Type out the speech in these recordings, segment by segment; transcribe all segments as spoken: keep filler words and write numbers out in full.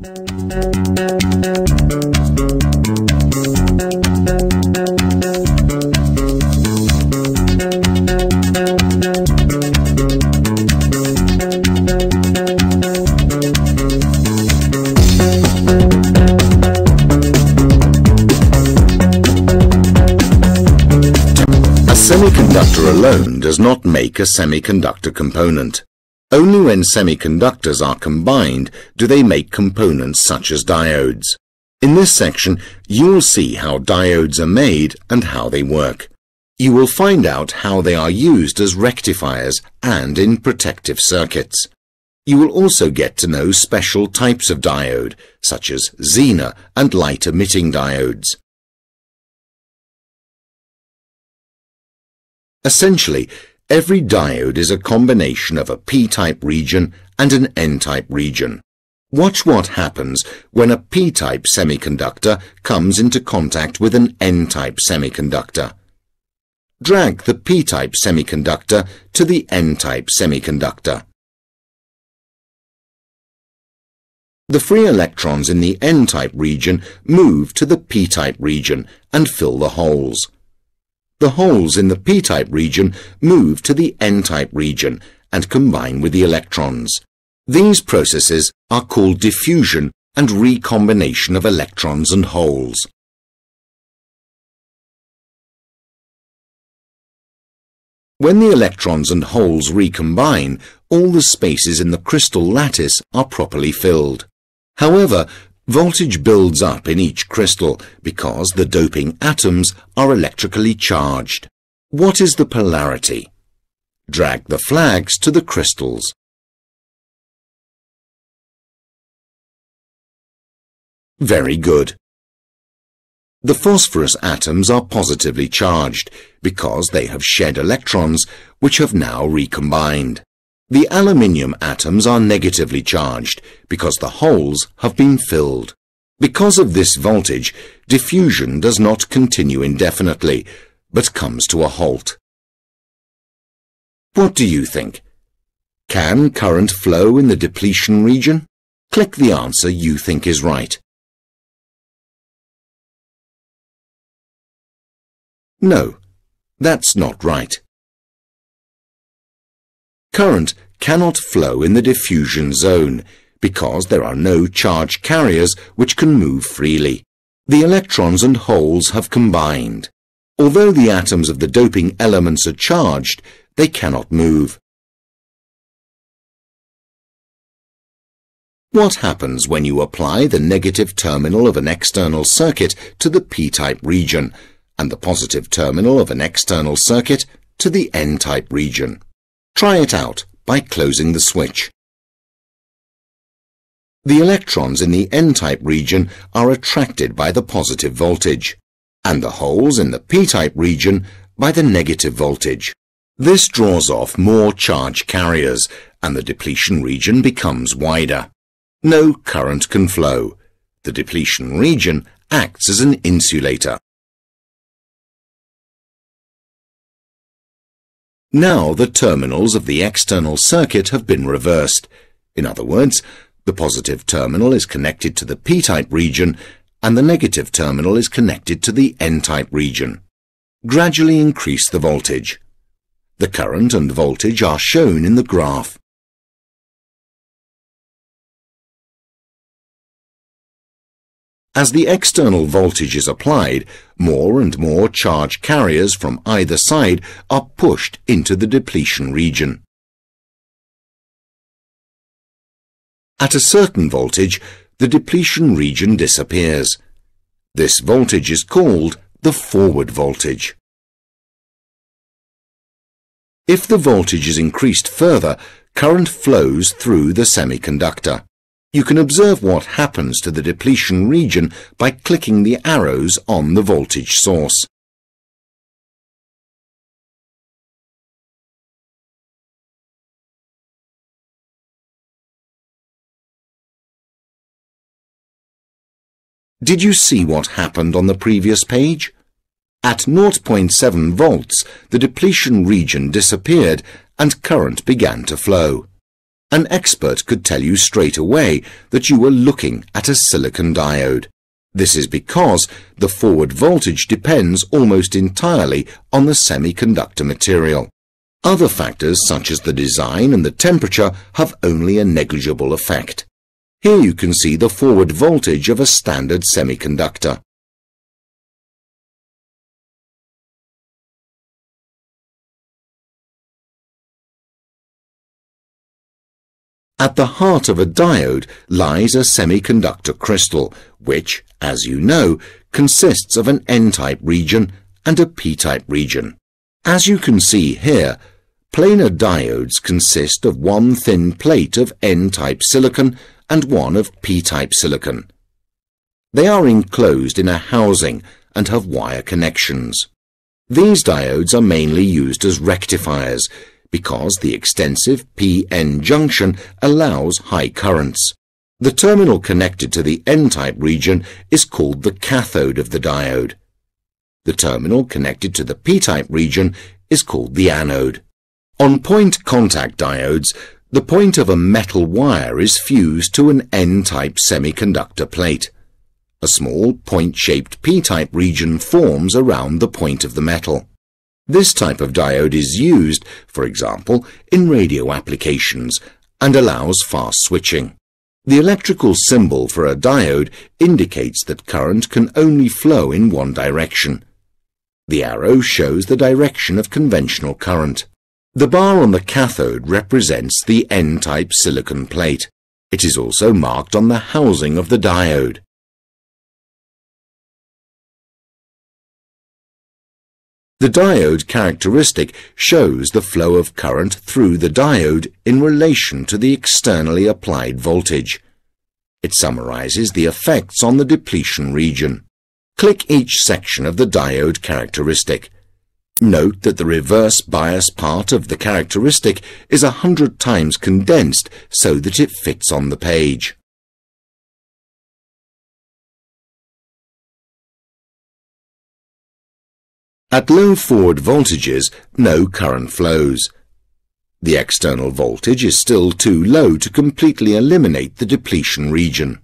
A semiconductor alone does not make a semiconductor component. Only when semiconductors are combined do they make components such as diodes. In this section, you will see how diodes are made and how they work. You will find out how they are used as rectifiers and in protective circuits. You will also get to know special types of diode, such as Zener and light-emitting diodes. Essentially, every diode is a combination of a p-type region and an n-type region. Watch what happens when a p-type semiconductor comes into contact with an n-type semiconductor. Drag the p-type semiconductor to the n-type semiconductor. The free electrons in the n-type region move to the p-type region and fill the holes. The holes in the p-type region move to the n-type region and combine with the electrons. These processes are called diffusion and recombination of electrons and holes. When the electrons and holes recombine, all the spaces in the crystal lattice are properly filled. However, voltage builds up in each crystal because the doping atoms are electrically charged. What is the polarity? Drag the flags to the crystals. Very good. The phosphorus atoms are positively charged because they have shed electrons which have now recombined. The aluminium atoms are negatively charged because the holes have been filled. Because of this voltage, diffusion does not continue indefinitely, but comes to a halt. What do you think? Can current flow in the depletion region? Click the answer you think is right. No, that's not right. Current cannot flow in the diffusion zone because there are no charge carriers which can move freely. The electrons and holes have combined. Although the atoms of the doping elements are charged, they cannot move. What happens when you apply the negative terminal of an external circuit to the p-type region and the positive terminal of an external circuit to the n-type region? Try it out by closing the switch. The electrons in the n-type region are attracted by the positive voltage, and the holes in the p-type region by the negative voltage. This draws off more charge carriers, and the depletion region becomes wider. No current can flow. The depletion region acts as an insulator. Now the terminals of the external circuit have been reversed. In other words, the positive terminal is connected to the p-type region and the negative terminal is connected to the n-type region. Gradually increase the voltage. The current and voltage are shown in the graph. As the external voltage is applied, more and more charge carriers from either side are pushed into the depletion region. At a certain voltage, the depletion region disappears. This voltage is called the forward voltage. If the voltage is increased further, current flows through the semiconductor. You can observe what happens to the depletion region by clicking the arrows on the voltage source. Did you see what happened on the previous page? At zero point seven volts, the depletion region disappeared and current began to flow. An expert could tell you straight away that you were looking at a silicon diode. This is because the forward voltage depends almost entirely on the semiconductor material. Other factors such as the design and the temperature have only a negligible effect. Here you can see the forward voltage of a standard semiconductor. At the heart of a diode lies a semiconductor crystal, which, as you know, consists of an N-type region and a P-type region. As you can see here, planar diodes consist of one thin plate of N-type silicon and one of P-type silicon. They are enclosed in a housing and have wire connections. These diodes are mainly used as rectifiers, because the extensive P N junction allows high currents. The terminal connected to the N-type region is called the cathode of the diode. The terminal connected to the P-type region is called the anode. On point contact diodes, the point of a metal wire is fused to an N-type semiconductor plate. A small point-shaped P-type region forms around the point of the metal. This type of diode is used, for example, in radio applications and allows fast switching. The electrical symbol for a diode indicates that current can only flow in one direction. The arrow shows the direction of conventional current. The bar on the cathode represents the N-type silicon plate. It is also marked on the housing of the diode. The diode characteristic shows the flow of current through the diode in relation to the externally applied voltage. It summarizes the effects on the depletion region. Click each section of the diode characteristic. Note that the reverse bias part of the characteristic is a hundred times condensed so that it fits on the page. At low forward voltages, no current flows. The external voltage is still too low to completely eliminate the depletion region.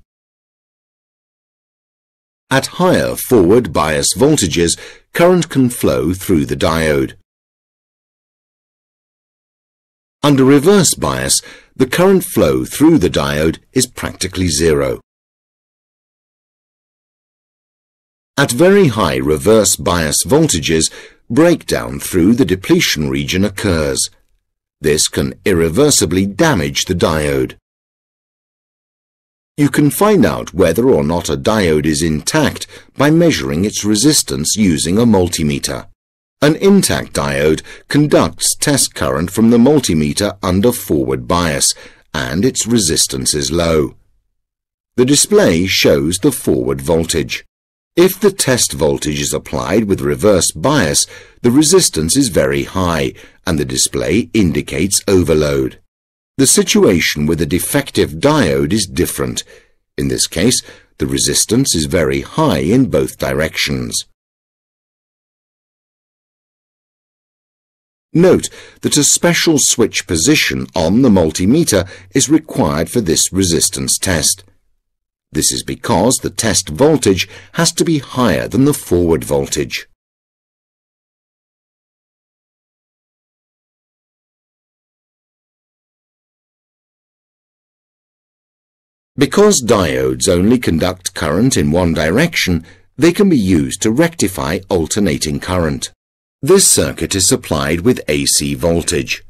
At higher forward bias voltages, current can flow through the diode. Under reverse bias, the current flow through the diode is practically zero. At very high reverse bias voltages, breakdown through the depletion region occurs. This can irreversibly damage the diode. You can find out whether or not a diode is intact by measuring its resistance using a multimeter. An intact diode conducts test current from the multimeter under forward bias, and its resistance is low. The display shows the forward voltage. If the test voltage is applied with reverse bias, the resistance is very high and the display indicates overload. The situation with a defective diode is different. In this case, the resistance is very high in both directions. Note that a special switch position on the multimeter is required for this resistance test. This is because the test voltage has to be higher than the forward voltage. Because diodes only conduct current in one direction, they can be used to rectify alternating current. This circuit is supplied with A C voltage.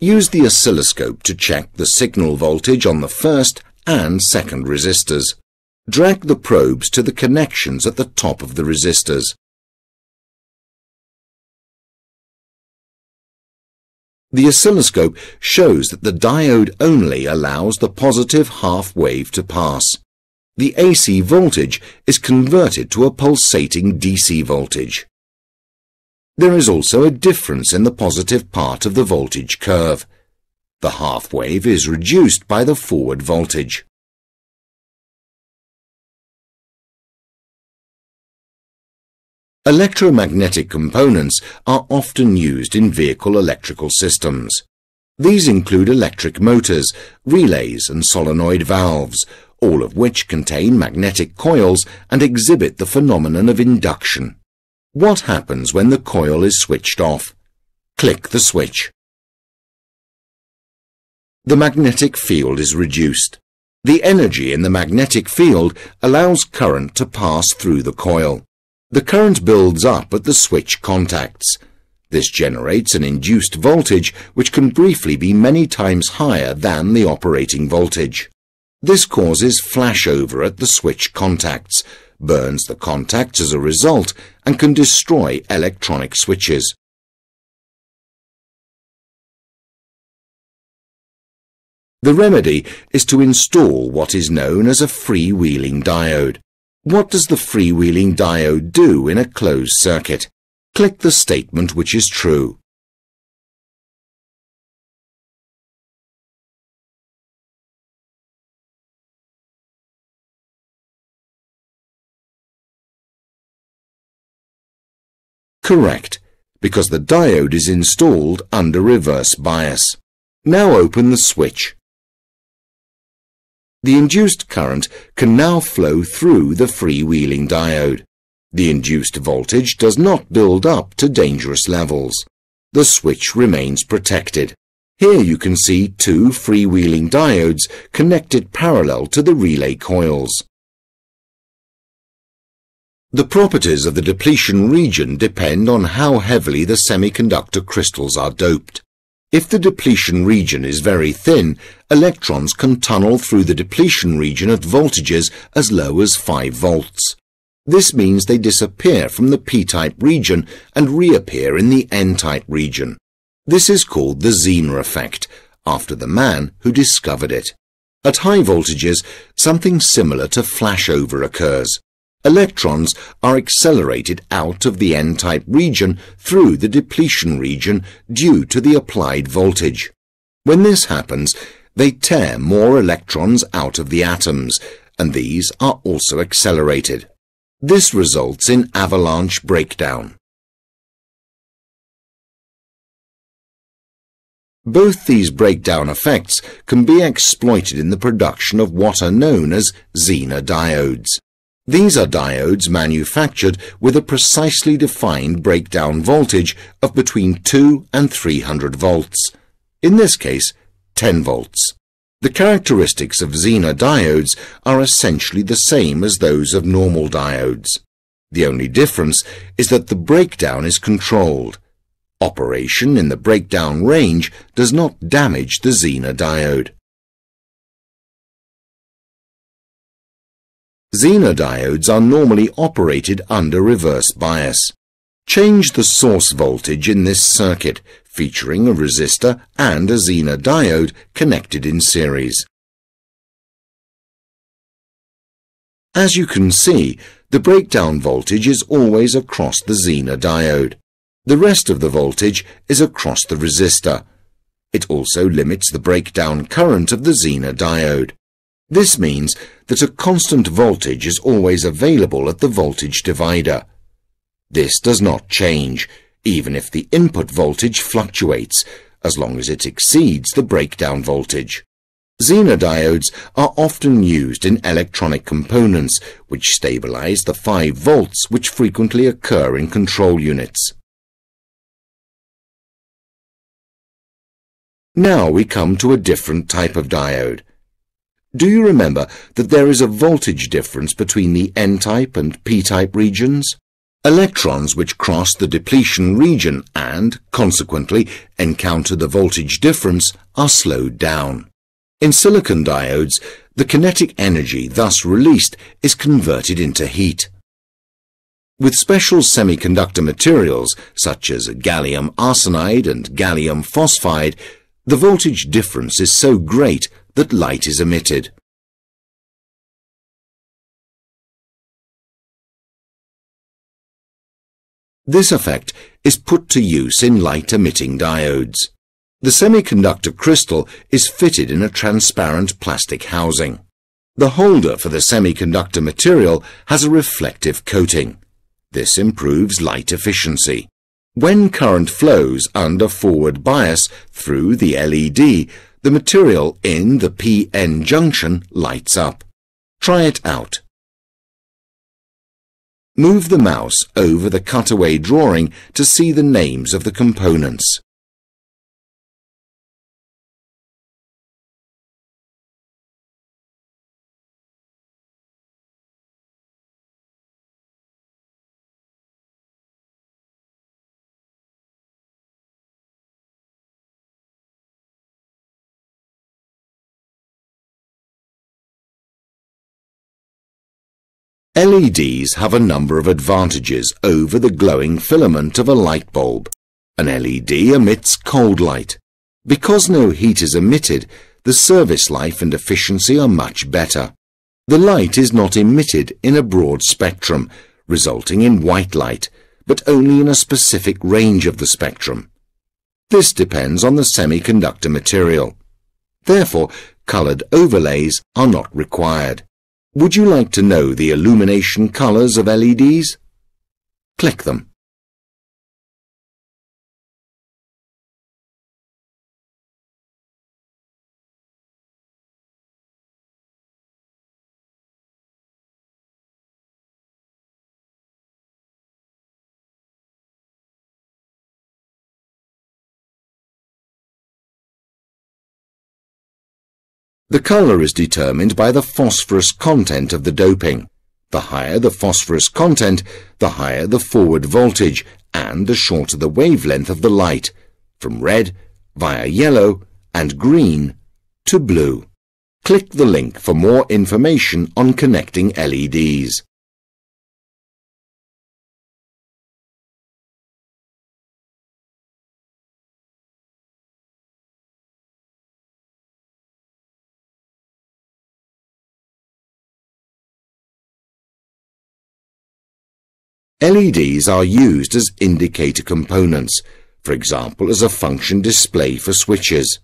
Use the oscilloscope to check the signal voltage on the first and second resistors. Drag the probes to the connections at the top of the resistors. The oscilloscope shows that the diode only allows the positive half wave to pass. The A C voltage is converted to a pulsating D C voltage. There is also a difference in the positive part of the voltage curve. The half wave is reduced by the forward voltage. Electromagnetic components are often used in vehicle electrical systems. These include electric motors, relays and solenoid valves, all of which contain magnetic coils and exhibit the phenomenon of induction. What happens when the coil is switched off? Click the switch. The magnetic field is reduced. The energy in the magnetic field allows current to pass through the coil. The current builds up at the switch contacts. This generates an induced voltage which can briefly be many times higher than the operating voltage. This causes flashover at the switch contacts, burns the contacts as a result, and can destroy electronic switches. The remedy is to install what is known as a freewheeling diode. What does the freewheeling diode do in a closed circuit? Click the statement which is true. Correct, because the diode is installed under reverse bias. Now open the switch. The induced current can now flow through the freewheeling diode. The induced voltage does not build up to dangerous levels. The switch remains protected. Here you can see two freewheeling diodes connected parallel to the relay coils. The properties of the depletion region depend on how heavily the semiconductor crystals are doped. If the depletion region is very thin, electrons can tunnel through the depletion region at voltages as low as five volts. This means they disappear from the p-type region and reappear in the n-type region. This is called the Zener effect, after the man who discovered it. At high voltages, something similar to flashover occurs. Electrons are accelerated out of the n-type region through the depletion region due to the applied voltage. When this happens, they tear more electrons out of the atoms, and these are also accelerated. This results in avalanche breakdown. Both these breakdown effects can be exploited in the production of what are known as Zener diodes. These are diodes manufactured with a precisely defined breakdown voltage of between two and three hundred volts. In this case, ten volts. The characteristics of Zener diodes are essentially the same as those of normal diodes. The only difference is that the breakdown is controlled. Operation in the breakdown range does not damage the Zener diode. Zener diodes are normally operated under reverse bias. Change the source voltage in this circuit, featuring a resistor and a Zener diode connected in series. As you can see, the breakdown voltage is always across the Zener diode. The rest of the voltage is across the resistor. It also limits the breakdown current of the Zener diode. This means that a constant voltage is always available at the voltage divider. This does not change, even if the input voltage fluctuates, as long as it exceeds the breakdown voltage. Zener diodes are often used in electronic components, which stabilize the five volts which frequently occur in control units. Now we come to a different type of diode. Do you remember that there is a voltage difference between the n-type and p-type regions? Electrons which cross the depletion region and, consequently, encounter the voltage difference are slowed down. In silicon diodes, the kinetic energy thus released is converted into heat. With special semiconductor materials, such as gallium arsenide and gallium phosphide, the voltage difference is so great that light is emitted. This effect is put to use in light-emitting diodes. The semiconductor crystal is fitted in a transparent plastic housing. The holder for the semiconductor material has a reflective coating. This improves light efficiency. When current flows under forward bias through the L E D, the material in the P N junction lights up. Try it out. Move the mouse over the cutaway drawing to see the names of the components. L E Ds have a number of advantages over the glowing filament of a light bulb. An L E D emits cold light. Because no heat is emitted, the service life and efficiency are much better. The light is not emitted in a broad spectrum, resulting in white light, but only in a specific range of the spectrum. This depends on the semiconductor material. Therefore, colored overlays are not required. Would you like to know the illumination colors of L E Ds? Click them. The color is determined by the phosphorus content of the doping. The higher the phosphorus content, the higher the forward voltage and the shorter the wavelength of the light, from red via yellow and green to blue. Click the link for more information on connecting L E Ds. L E Ds are used as indicator components, for example as a function display for switches.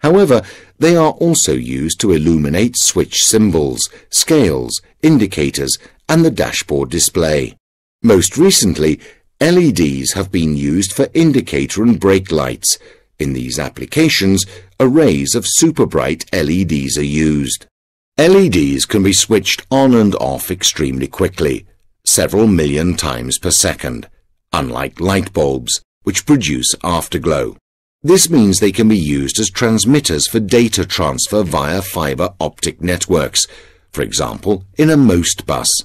However, they are also used to illuminate switch symbols, scales, indicators, and the dashboard display. Most recently, L E Ds have been used for indicator and brake lights. In these applications, arrays of superbright L E Ds are used. L E Ds can be switched on and off extremely quickly, several million times per second, unlike light bulbs, which produce afterglow. This means they can be used as transmitters for data transfer via fiber optic networks, for example in a MOST bus.